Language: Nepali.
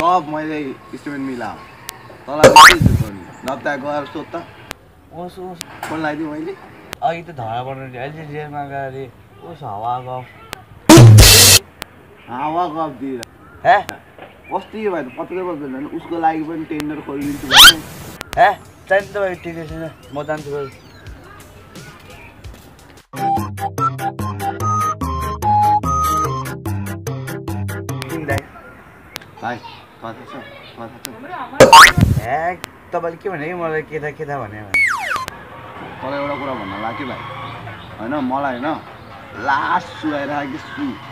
सब मैले स्टुडेन्ट मिलाऊ तलाई नप्ता गएर सोध्दा ओस ओस फोन लगाइदियो मैले अघि त धरा बनाउने अहिले जेलमा गएर ओस हावा गफ दिएर हे कस्तो यो भाइ पत्रै बस्दैन नि उसको लागि पनि टेन्डर खोलिदिन्छु भने हे चाहिँ तपाईँ ठिकै छैन म जान्छु भाइ तब के मैं के था भने तब एउटा कुरा भन्न लाग्यो भाइ हैन मलाई हैन लास्ट सुहाइराखेको छु।